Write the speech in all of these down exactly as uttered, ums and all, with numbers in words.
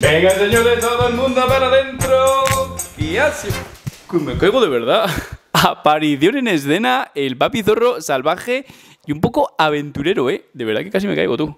Venga, señores, todo el mundo para adentro. Y así... Me caigo de verdad. Aparición en escena, el papi zorro salvaje y un poco aventurero, ¿eh? De verdad que casi me caigo, tú.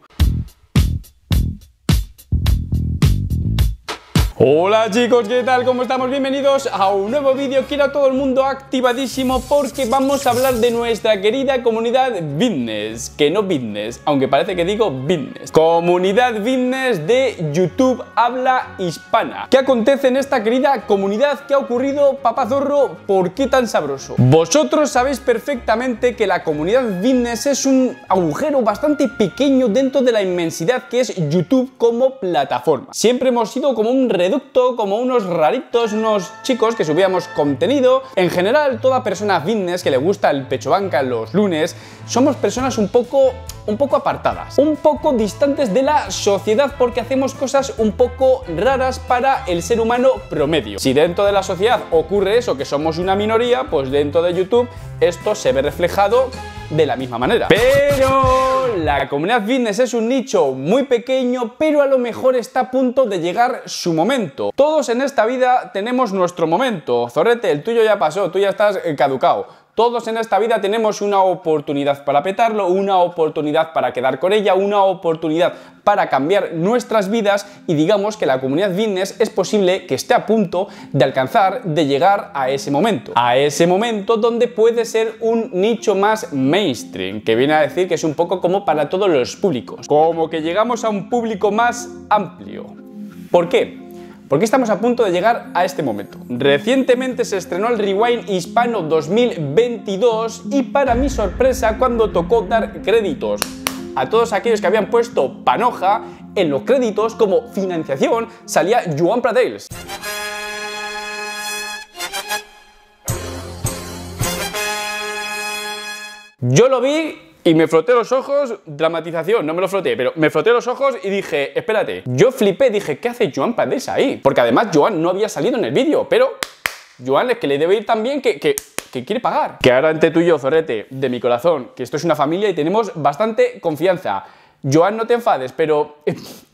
Hola chicos, ¿qué tal? ¿Cómo estamos? Bienvenidos a un nuevo vídeo. Quiero a todo el mundo activadísimo porque vamos a hablar de nuestra querida comunidad fitness, que no fitness, aunque parece que digo fitness. Comunidad fitness de YouTube Habla Hispana. ¿Qué acontece en esta querida comunidad? ¿Qué ha ocurrido, papá zorro? ¿Por qué tan sabroso? Vosotros sabéis perfectamente que la comunidad fitness es un agujero bastante pequeño dentro de la inmensidad que es YouTube como plataforma. Siempre hemos sido como un reducto como unos raritos, unos chicos que subíamos contenido. En general, toda persona fitness que le gusta el pecho banca los lunes, somos personas un poco, un poco apartadas, un poco distantes de la sociedad porque hacemos cosas un poco raras para el ser humano promedio. Si dentro de la sociedad ocurre eso, que somos una minoría, pues dentro de YouTube esto se ve reflejado de la misma manera. Pero la comunidad fitness es un nicho muy pequeño, pero a lo mejor está a punto de llegar su momento. Todos en esta vida tenemos nuestro momento. Zorrete, el tuyo ya pasó, tú ya estás caducado. Todos en esta vida tenemos una oportunidad para petarlo, una oportunidad para quedar con ella, una oportunidad para cambiar nuestras vidas y digamos que la comunidad fitness es posible que esté a punto de alcanzar, de llegar a ese momento. A ese momento donde puede ser un nicho más mainstream, que viene a decir que es un poco como para todos los públicos. Como que llegamos a un público más amplio. ¿Por qué? Porque estamos a punto de llegar a este momento. Recientemente se estrenó el Rewind Hispano dos mil veintidós y para mi sorpresa cuando tocó dar créditos a todos aquellos que habían puesto panoja, en los créditos como financiación salía Joan Pradells. Yo lo vi y me froté los ojos, dramatización, no me lo froté, pero me froté los ojos y dije, espérate, yo flipé, dije, ¿qué hace Joan Pradells ahí? Porque además Joan no había salido en el vídeo, pero Joan es que le debe ir tan bien que, que, que quiere pagar. Que ahora entre tú y yo, zorrete, de mi corazón, que esto es una familia y tenemos bastante confianza. Joan, no te enfades, pero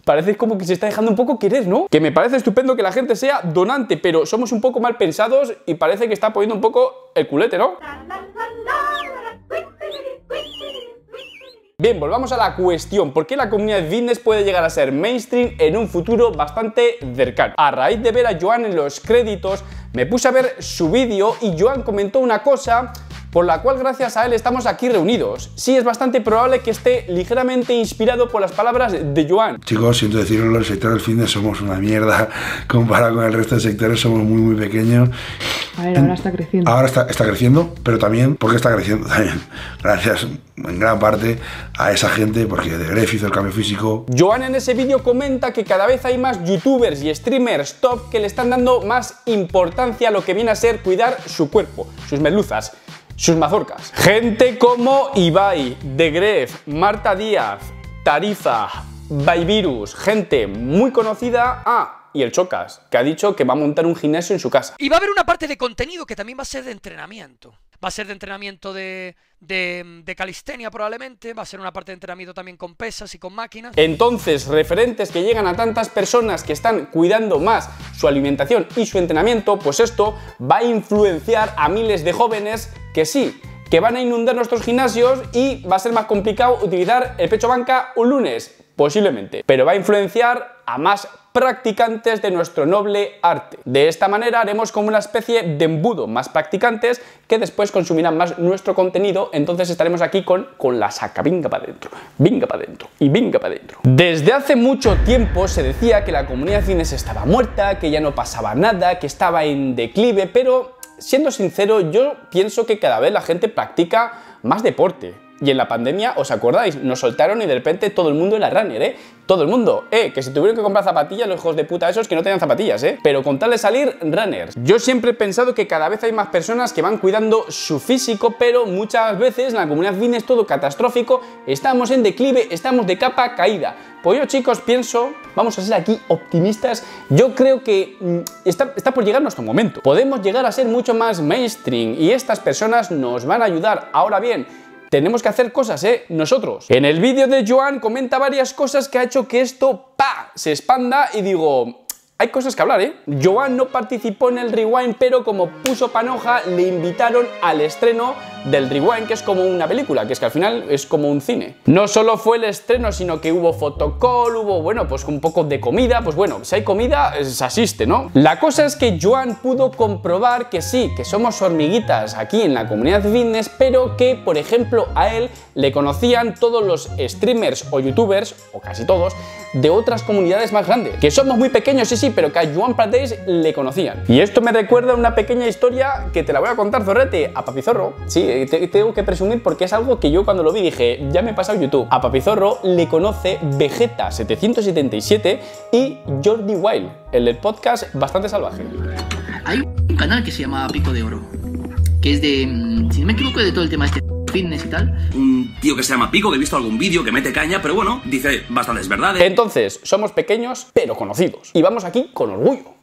parece como que se está dejando un poco querer, ¿no? Que me parece estupendo que la gente sea donante, pero somos un poco mal pensados y parece que está poniendo un poco el culete, ¿no? Bien, volvamos a la cuestión, ¿por qué la comunidad fitness puede llegar a ser mainstream en un futuro bastante cercano? A raíz de ver a Joan en los créditos, me puse a ver su vídeo y Joan comentó una cosa por la cual gracias a él estamos aquí reunidos. Sí, es bastante probable que esté ligeramente inspirado por las palabras de Joan. Chicos, siento decirlo, el sector del fitness somos una mierda comparado con el resto de sectores, somos muy muy pequeños. A ver, ahora está creciendo. Ahora está, está creciendo, pero también, ¿por qué está creciendo? También gracias en gran parte a esa gente, porque TheGrefg hizo el cambio físico. Joan en ese vídeo comenta que cada vez hay más youtubers y streamers top que le están dando más importancia a lo que viene a ser cuidar su cuerpo, sus merluzas, sus mazorcas. Gente como Ibai, TheGrefg, Marta Díaz, Tarifa, Baivirus, gente muy conocida. Ah, y El Chocas, que ha dicho que va a montar un gimnasio en su casa. Y va a haber una parte de contenido que también va a ser de entrenamiento. Va a ser de entrenamiento de, de, de calistenia probablemente, va a ser una parte de entrenamiento también con pesas y con máquinas. Entonces, referentes que llegan a tantas personas que están cuidando más su alimentación y su entrenamiento, pues esto va a influenciar a miles de jóvenes que sí, que van a inundar nuestros gimnasios y va a ser más complicado utilizar el pecho banca un lunes, posiblemente. Pero va a influenciar a más practicantes de nuestro noble arte. De esta manera haremos como una especie de embudo, más practicantes que después consumirán más nuestro contenido, entonces estaremos aquí con, con la saca, venga para adentro, venga para adentro y venga para adentro. Desde hace mucho tiempo se decía que la comunidad fitness estaba muerta, que ya no pasaba nada, que estaba en declive, pero siendo sincero yo pienso que cada vez la gente practica más deporte. Y en la pandemia, ¿os acordáis? Nos soltaron y de repente todo el mundo era runner, ¿eh? Todo el mundo. Eh, que se tuvieron que comprar zapatillas los hijos de puta esos que no tenían zapatillas, ¿eh? Pero con tal de salir, runners. Yo siempre he pensado que cada vez hay más personas que van cuidando su físico, pero muchas veces en la comunidad fitness es todo catastrófico, estamos en declive, estamos de capa caída. Pues yo, chicos, pienso, vamos a ser aquí optimistas, yo creo que mmm, está, está por llegar nuestro momento. Podemos llegar a ser mucho más mainstream y estas personas nos van a ayudar. Ahora bien, tenemos que hacer cosas, ¿eh? Nosotros. En el vídeo de Joan comenta varias cosas que ha hecho que esto, pa, se expanda y digo... Hay cosas que hablar, ¿eh? Joan no participó en el Rewind, pero como puso panoja, le invitaron al estreno del Rewind, que es como una película, que es que al final es como un cine. No solo fue el estreno, sino que hubo fotocall, hubo, bueno, pues un poco de comida, pues bueno, si hay comida, se asiste, ¿no? La cosa es que Joan pudo comprobar que sí, que somos hormiguitas aquí en la comunidad fitness, pero que, por ejemplo, a él le conocían todos los streamers o youtubers, o casi todos, de otras comunidades más grandes. Que somos muy pequeños, sí, sí, pero que a Joan Pradells le conocían. Y esto me recuerda a una pequeña historia que te la voy a contar, zorrete, a Papizorro. Sí, te, tengo que presumir porque es algo que yo cuando lo vi dije, ya me he pasado YouTube. A Papizorro le conoce Vegeta siete siete siete y Jordi Wilde, el del podcast Bastante Salvaje. Hay un canal que se llama Pico de Oro, que es de, si no me equivoco, de todo el tema este fitness y tal. Un tío que se llama Pico, que he visto algún vídeo que mete caña, pero bueno, dice bastantes verdades. Entonces, somos pequeños, pero conocidos. Y vamos aquí con orgullo.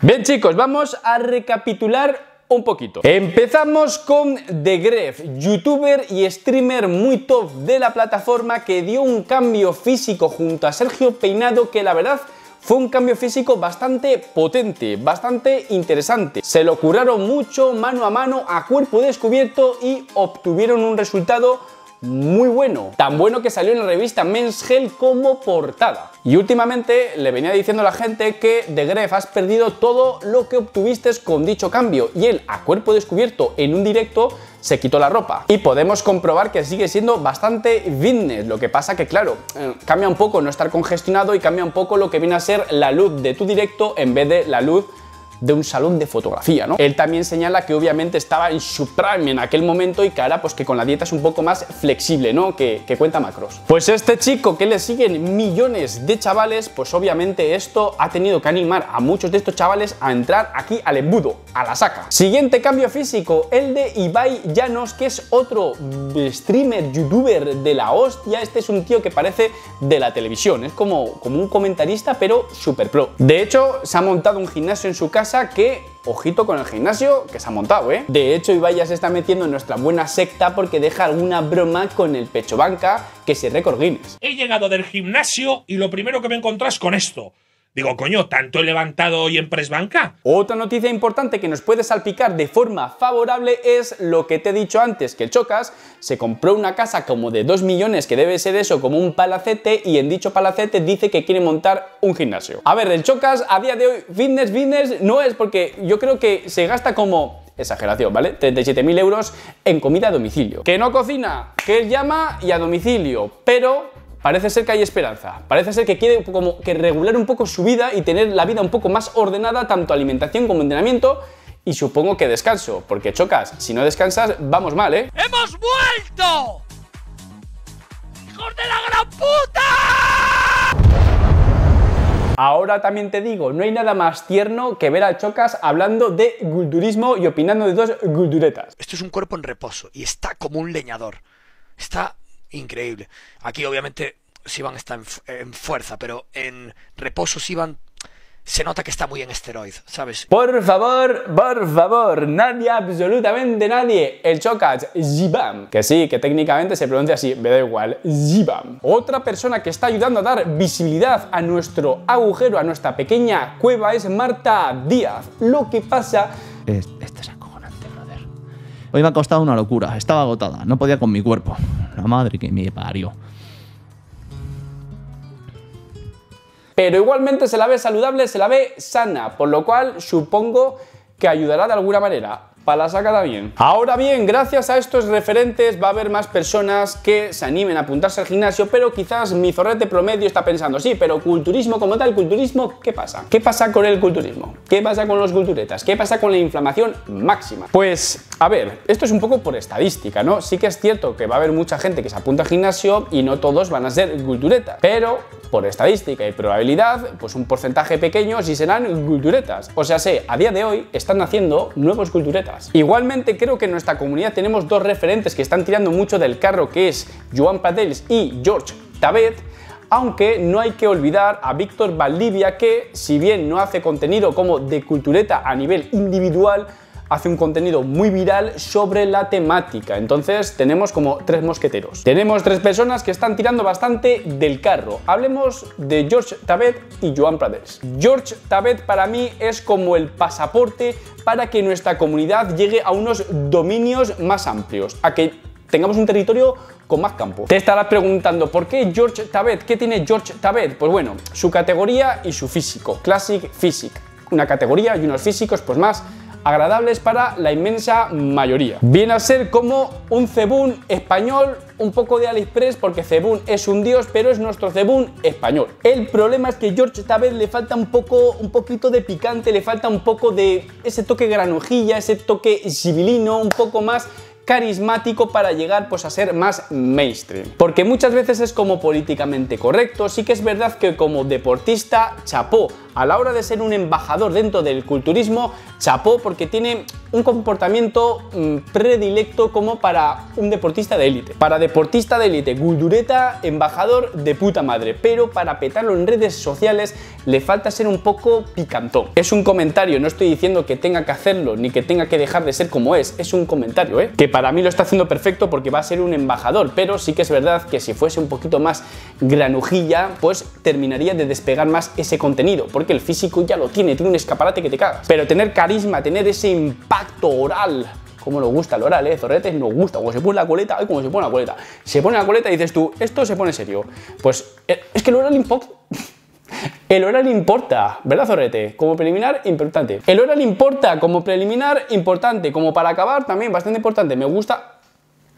Bien, chicos, vamos a recapitular un poquito. Empezamos con TheGrefg, youtuber y streamer muy top de la plataforma, que dio un cambio físico junto a Sergio Peinado, que la verdad... fue un cambio físico bastante potente, bastante interesante. Se lo curaron mucho, mano a mano, a cuerpo descubierto, y obtuvieron un resultado muy bueno. Tan bueno que salió en la revista Men's Health como portada. Y últimamente le venía diciendo a la gente que TheGrefg, has perdido todo lo que obtuviste con dicho cambio. Y él, a cuerpo descubierto, en un directo, se quitó la ropa. Y podemos comprobar que sigue siendo bastante fitness. Lo que pasa que, claro, cambia un poco no estar congestionado y cambia un poco lo que viene a ser la luz de tu directo en vez de la luz de un salón de fotografía, ¿no? Él también señala que obviamente estaba en su prime en aquel momento y que ahora pues que con la dieta es un poco más flexible, ¿no? Que, que cuenta macros. Pues este chico que le siguen millones de chavales, pues obviamente esto ha tenido que animar a muchos de estos chavales a entrar aquí al embudo, a la saca. Siguiente cambio físico, el de Ibai Llanos, que es otro streamer, youtuber de la hostia. Este es un tío que parece de la televisión, es como, como un comentarista pero super pro. De hecho, se ha montado un gimnasio en su casa, que ojito con el gimnasio que se ha montado, ¿eh? De hecho, Ibai ya se está metiendo en nuestra buena secta porque deja alguna broma con el pecho banca, que se récord Guinness. He llegado del gimnasio y lo primero que me encontrás con esto. Digo, coño, ¿tanto he levantado hoy en press banca? Otra noticia importante que nos puede salpicar de forma favorable es lo que te he dicho antes, que el Chocas se compró una casa como de dos millones, que debe ser eso, como un palacete, y en dicho palacete dice que quiere montar un gimnasio. A ver, el Chocas a día de hoy, fitness, fitness, no es, porque yo creo que se gasta como... exageración, ¿vale? treinta y siete mil euros en comida a domicilio. Que no cocina, que él llama y a domicilio, pero... parece ser que hay esperanza, parece ser que quiere como que regular un poco su vida y tener la vida un poco más ordenada, tanto alimentación como entrenamiento, y supongo que descanso, porque Chocas, si no descansas, vamos mal, ¿eh? ¡Hemos vuelto! ¡Hijos de la gran puta! Ahora también te digo, no hay nada más tierno que ver a Chocas hablando de culturismo y opinando de dos culturetas. Esto es un cuerpo en reposo y está como un leñador, está... increíble. Aquí obviamente Sivan está en, en fuerza, pero en reposo Sivan se nota que está muy en esteroid, ¿sabes? Por favor, por favor, nadie, absolutamente nadie, el Chocas, Sivan. Que sí, que técnicamente se pronuncia así, me da igual, Sivan. Otra persona que está ayudando a dar visibilidad a nuestro agujero, a nuestra pequeña cueva, es Marta Díaz. Lo que pasa... Es, esto es acojonante, brother. Hoy me ha costado una locura, estaba agotada, no podía con mi cuerpo. La madre que me parió. Pero igualmente se la ve saludable, se la ve sana, por lo cual supongo que ayudará de alguna manera. Para la sacada bien. Ahora bien, gracias a estos referentes va a haber más personas que se animen a apuntarse al gimnasio, pero quizás mi zorrete promedio está pensando, sí, pero culturismo como tal, culturismo, ¿qué pasa? ¿Qué pasa con el culturismo? ¿Qué pasa con los culturetas? ¿Qué pasa con la inflamación máxima? Pues, a ver, esto es un poco por estadística, ¿no? Sí que es cierto que va a haber mucha gente que se apunta al gimnasio y no todos van a ser culturetas, pero por estadística y probabilidad, pues un porcentaje pequeño sí serán culturetas. O sea, sé, a día de hoy están naciendo nuevos culturetas. Igualmente creo que en nuestra comunidad tenemos dos referentes que están tirando mucho del carro, que es Joan Pradells y George Tabet, aunque no hay que olvidar a Víctor Valdivia, que si bien no hace contenido como de cultureta a nivel individual, hace un contenido muy viral sobre la temática. Entonces tenemos como tres mosqueteros. Tenemos tres personas que están tirando bastante del carro. Hablemos de George Tabet y Joan Pradells. George Tabet para mí es como el pasaporte para que nuestra comunidad llegue a unos dominios más amplios, a que tengamos un territorio con más campo. Te estarás preguntando, ¿por qué George Tabet? ¿Qué tiene George Tabet? Pues bueno, su categoría y su físico. Classic Physique. Una categoría y unos físicos pues más agradables para la inmensa mayoría. Viene a ser como un Zebun español, un poco de AliExpress, porque Zebun es un dios, pero es nuestro Zebun español. El problema es que George Tabet le falta un poco, un poquito de picante, le falta un poco de ese toque granujilla, ese toque sibilino, un poco más carismático para llegar pues a ser más mainstream, porque muchas veces es como políticamente correcto. Sí que es verdad que como deportista chapó, a la hora de ser un embajador dentro del culturismo chapó, porque tiene un comportamiento mmm, predilecto como para un deportista de élite, para deportista de élite, guldureta, embajador de puta madre, pero para petarlo en redes sociales le falta ser un poco picantón. Es un comentario, no estoy diciendo que tenga que hacerlo ni que tenga que dejar de ser como es, es un comentario, ¿eh? Que para Para mí lo está haciendo perfecto porque va a ser un embajador, pero sí que es verdad que si fuese un poquito más granujilla, pues terminaría de despegar más ese contenido, porque el físico ya lo tiene, tiene un escaparate que te cagas. Pero tener carisma, tener ese impacto oral, como nos gusta el oral, eh, zorretes, nos gusta, como se pone la coleta, ay, como se pone la coleta, se pone la coleta y dices tú, esto se pone serio. Pues es que el oral impacta. El oral importa, ¿verdad, zorrete? Como preliminar, importante. El oral importa, como preliminar, importante. Como para acabar, también bastante importante. Me gusta.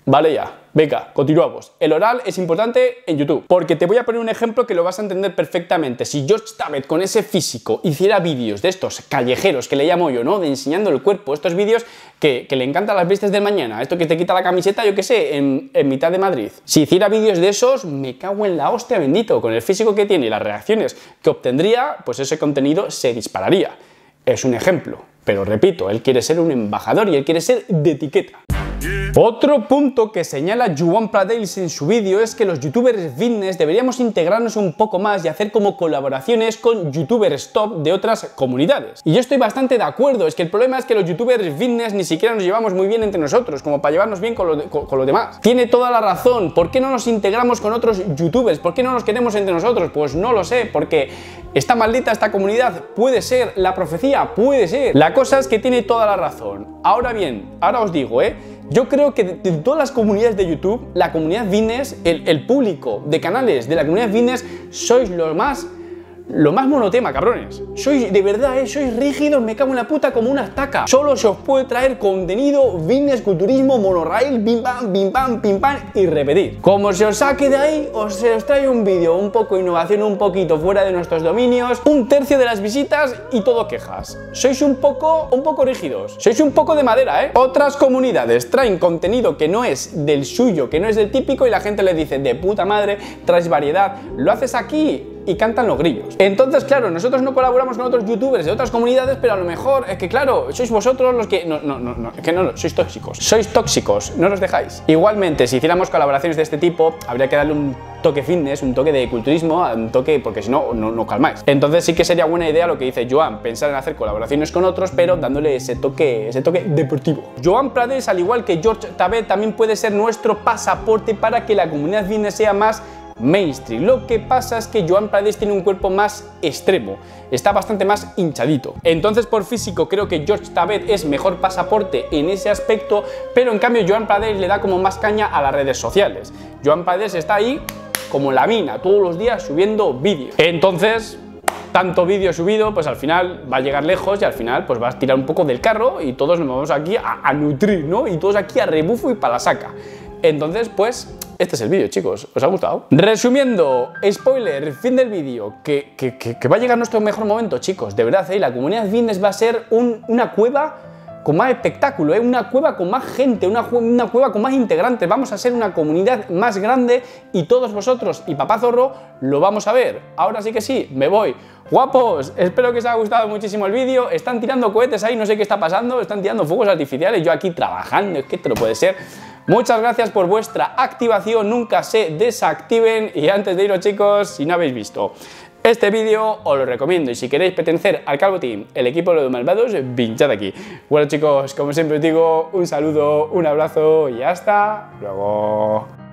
Vale ya, venga, continuamos. El oral es importante en YouTube, porque te voy a poner un ejemplo que lo vas a entender perfectamente. Si George Tabet con ese físico hiciera vídeos de estos callejeros que le llamo yo, ¿no? De enseñando el cuerpo, estos vídeos que, que le encantan las vistas del mañana, esto que te quita la camiseta, yo qué sé, en, en mitad de Madrid. Si hiciera vídeos de esos, me cago en la hostia, bendito. Con el físico que tiene y las reacciones que obtendría, pues ese contenido se dispararía. Es un ejemplo, pero repito, él quiere ser un embajador y él quiere ser de etiqueta. Otro punto que señala Joan Pradells en su vídeo es que los youtubers fitness deberíamos integrarnos un poco más y hacer como colaboraciones con youtubers top de otras comunidades. Y yo estoy bastante de acuerdo, es que el problema es que los youtubers fitness ni siquiera nos llevamos muy bien entre nosotros, como para llevarnos bien con, lo de, con, con los demás. Tiene toda la razón, ¿por qué no nos integramos con otros youtubers? ¿Por qué no nos queremos entre nosotros? Pues no lo sé, porque está maldita esta comunidad, puede ser, la profecía puede ser. La cosa es que tiene toda la razón. Ahora bien, ahora os digo, ¿eh? Yo creo que de todas las comunidades de YouTube, la comunidad fitness, el, el público de canales de la comunidad fitness, sois los más, lo más monotema, cabrones. Sois, de verdad, ¿eh? Sois rígidos, me cago en la puta como una estaca. Solo se os puede traer contenido fitness, culturismo, monorail, bim bam, bim bam, pim pam y repetir. Como se os saque de ahí, os se os trae un vídeo, un poco de innovación, un poquito fuera de nuestros dominios, un tercio de las visitas y todo quejas. Sois un poco, un poco rígidos. Sois un poco de madera, ¿eh? Otras comunidades traen contenido que no es del suyo, que no es del típico y la gente les dice, de puta madre, traes variedad, lo haces aquí y cantan los grillos. Entonces, claro, nosotros no colaboramos con otros youtubers de otras comunidades, pero a lo mejor es que, claro, sois vosotros los que... No, no, no, no, es que no, sois tóxicos. Sois tóxicos, no los dejáis. Igualmente, si hiciéramos colaboraciones de este tipo, habría que darle un toque fitness, un toque de culturismo, un toque... porque si no, no, no calmáis. Entonces sí que sería buena idea lo que dice Joan, pensar en hacer colaboraciones con otros, pero dándole ese toque, ese toque deportivo. Joan Pradells, al igual que George Tabet, también puede ser nuestro pasaporte para que la comunidad fitness sea más mainstream. Lo que pasa es que Joan Pradells tiene un cuerpo más extremo, está bastante más hinchadito. Entonces, por físico, creo que George Tabet es mejor pasaporte en ese aspecto, pero en cambio Joan Pradells le da como más caña a las redes sociales. Joan Pradells está ahí como la mina, todos los días subiendo vídeos. Entonces, tanto vídeo subido, pues al final va a llegar lejos y al final pues vas a tirar un poco del carro y todos nos vamos aquí a, a nutrir, ¿no? Y todos aquí a rebufo y para la saca. Entonces, pues este es el vídeo, chicos. ¿Os ha gustado? Resumiendo, spoiler, fin del vídeo, que, que, que, que va a llegar nuestro mejor momento, chicos. De verdad, ¿eh? La comunidad fitness va a ser un, una cueva con más espectáculo, ¿eh? Una cueva con más gente, una, una cueva con más integrantes. Vamos a ser una comunidad más grande y todos vosotros y papá zorro lo vamos a ver. Ahora sí que sí, me voy. Guapos, espero que os haya gustado muchísimo el vídeo. Están tirando cohetes ahí, no sé qué está pasando. Están tirando fuegos artificiales, yo aquí trabajando. Es que esto no puede ser. Muchas gracias por vuestra activación, nunca se desactiven. Y antes de iros, chicos, si no habéis visto Este vídeo os lo recomiendo y si queréis pertenecer al Calvo Team, el equipo de los malvados, pinchad aquí. Bueno chicos, como siempre os digo, un saludo, un abrazo y hasta luego.